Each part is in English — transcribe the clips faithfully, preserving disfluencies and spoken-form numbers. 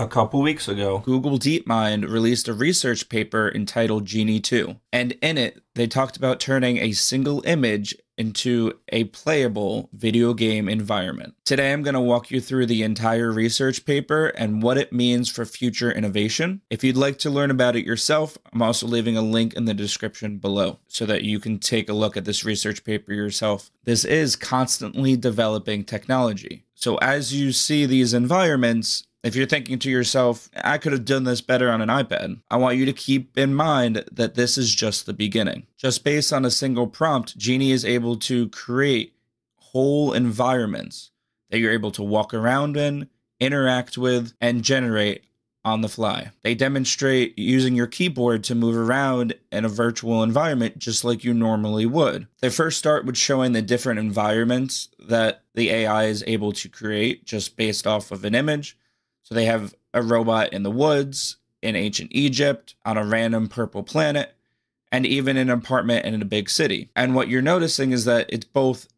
a couple weeks ago, Google DeepMind released a research paper entitled Genie two, and in it, they talked about turning a single image into a playable video game environment. Today, I'm going to walk you through the entire research paper and what it means for future innovation. If you'd like to learn about it yourself, I'm also leaving a link in the description below so that you can take a look at this research paper yourself. This is constantly developing technology. So as you see these environments, if you're thinking to yourself, I could have done this better on an iPad, I want you to keep in mind that this is just the beginning. Just based on a single prompt, Genie is able to create whole environments that you're able to walk around in, interact with, and generate on the fly. They demonstrate using your keyboard to move around in a virtual environment just like you normally would. They first start with showing the different environments that the A I is able to create just based off of an image. So they have a robot in the woods, in ancient Egypt, on a random purple planet, and even an apartment in a big city. And what you're noticing is that it's both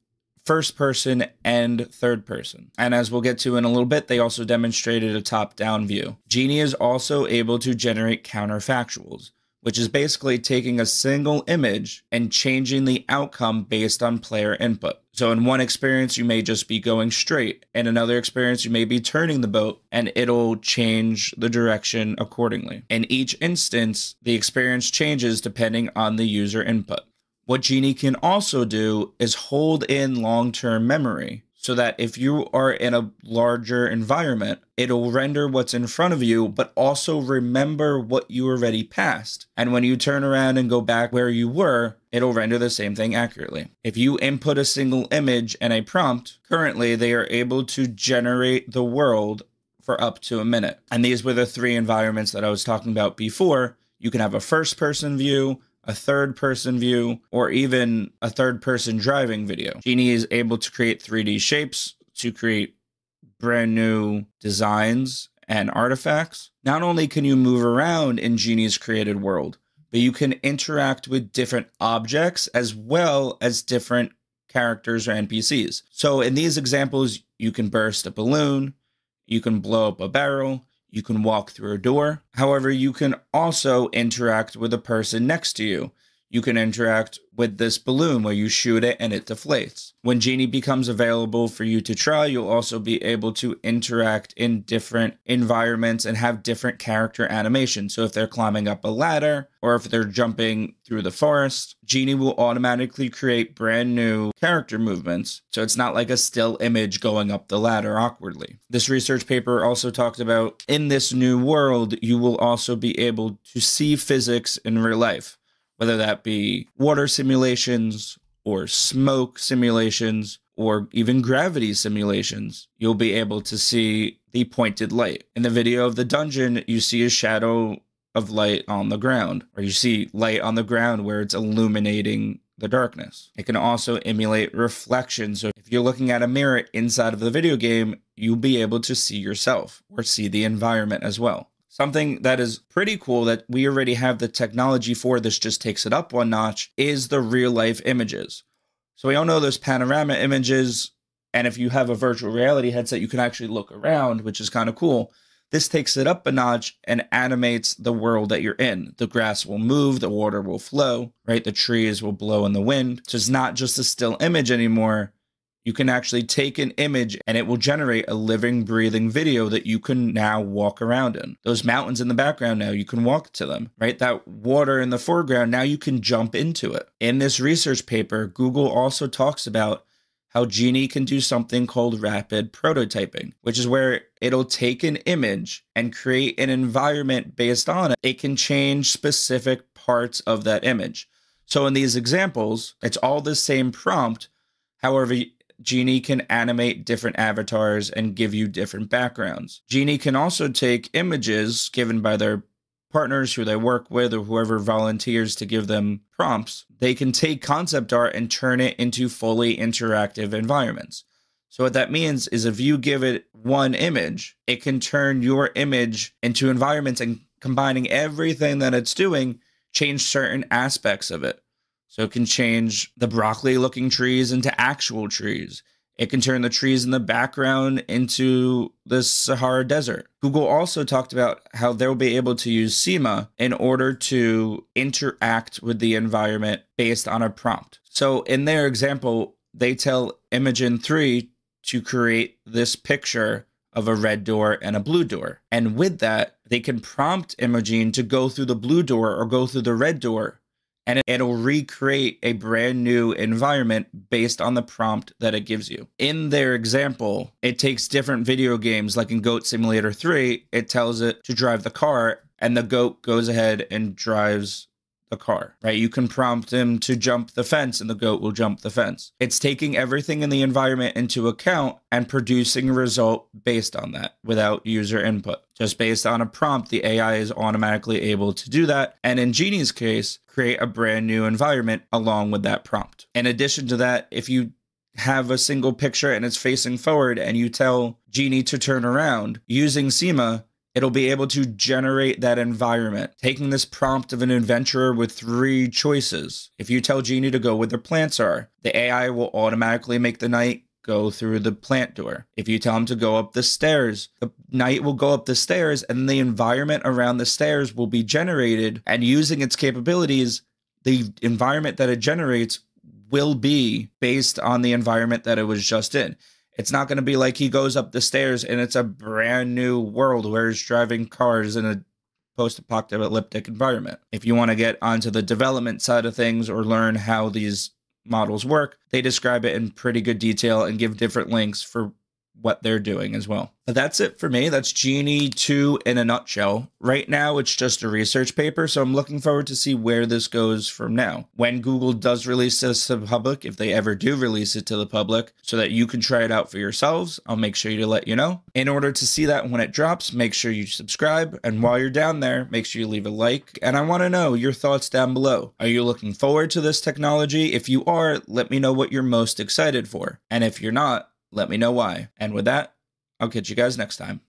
first person and third person. And as we'll get to in a little bit, they also demonstrated a top-down view. Genie is also able to generate counterfactuals, which is basically taking a single image and changing the outcome based on player input. So in one experience, you may just be going straight. In another experience, you may be turning the boat and it'll change the direction accordingly. In each instance, the experience changes depending on the user input. What Genie can also do is hold in long-term memory so that if you are in a larger environment, it'll render what's in front of you, but also remember what you already passed. And when you turn around and go back where you were, it'll render the same thing accurately. If you input a single image and a prompt, currently they are able to generate the world for up to a minute. And these were the three environments that I was talking about before. You can have a first-person view, a third-person view, or even a third-person driving video. Genie is able to create three D shapes to create brand new designs and artifacts. Not only can you move around in Genie's created world, but you can interact with different objects as well as different characters or N P Cs. So in these examples, you can burst a balloon, you can blow up a barrel, you can walk through a door. However, you can also interact with the person next to you. You can interact with this balloon where you shoot it and it deflates. When Genie becomes available for you to try, you'll also be able to interact in different environments and have different character animations. So if they're climbing up a ladder or if they're jumping through the forest, Genie will automatically create brand new character movements. So it's not like a still image going up the ladder awkwardly. This research paper also talked about in this new world, you will also be able to see physics in real life, whether that be water simulations or smoke simulations or even gravity simulations. You'll be able to see the pointed light. In the video of the dungeon, you see a shadow of light on the ground, or you see light on the ground where it's illuminating the darkness. It can also emulate reflection. So if you're looking at a mirror inside of the video game, you'll be able to see yourself or see the environment as well. Something that is pretty cool that we already have the technology for, this just takes it up one notch, is the real life images. So we all know those panorama images, and if you have a virtual reality headset, you can actually look around, which is kind of cool. This takes it up a notch and animates the world that you're in. The grass will move, the water will flow, right? The trees will blow in the wind. So it's not just a still image anymore. You can actually take an image and it will generate a living, breathing video that you can now walk around in. Those mountains in the background, now you can walk to them, right? That water in the foreground, now you can jump into it. In this research paper, Google also talks about how Genie can do something called rapid prototyping, which is where it'll take an image and create an environment based on it. It can change specific parts of that image. So in these examples, it's all the same prompt. However, Genie can animate different avatars and give you different backgrounds. Genie can also take images given by their partners who they work with or whoever volunteers to give them prompts. They can take concept art and turn it into fully interactive environments. So what that means is if you give it one image, it can turn your image into environments and combining everything that it's doing, change certain aspects of it. So it can change the broccoli looking trees into actual trees. It can turn the trees in the background into the Sahara Desert. Google also talked about how they'll be able to use SEMA in order to interact with the environment based on a prompt. So in their example, they tell Imagen three to create this picture of a red door and a blue door. And with that, they can prompt Imagen to go through the blue door or go through the red door, and it'll recreate a brand new environment based on the prompt that it gives you. In their example, it takes different video games, like in Goat Simulator three, it tells it to drive the car and the goat goes ahead and drives the car, right? You can prompt him to jump the fence and the goat will jump the fence. It's taking everything in the environment into account and producing a result based on that without user input. Just based on a prompt, the A I is automatically able to do that. And in Genie's case, create a brand new environment along with that prompt. In addition to that, if you have a single picture and it's facing forward and you tell Genie to turn around using SEMA, it'll be able to generate that environment, taking this prompt of an adventurer with three choices. If you tell Genie to go where the plants are, the A I will automatically make the knight go through the plant door. If you tell him to go up the stairs, the knight will go up the stairs and the environment around the stairs will be generated, and using its capabilities, the environment that it generates will be based on the environment that it was just in. It's not going to be like he goes up the stairs and it's a brand new world where he's driving cars in a post-apocalyptic environment. If you want to get onto the development side of things or learn how these models work, they describe it in pretty good detail and give different links for what they're doing as well. But that's it for me. That's Genie two in a nutshell. Right now, it's just a research paper, so I'm looking forward to see where this goes from now. When Google does release this to the public, if they ever do release it to the public, so that you can try it out for yourselves, I'll make sure to let you know. In order to see that when it drops, make sure you subscribe. And while you're down there, make sure you leave a like. And I want to know your thoughts down below. Are you looking forward to this technology? If you are, let me know what you're most excited for. And if you're not, let me know why. And with that, I'll catch you guys next time.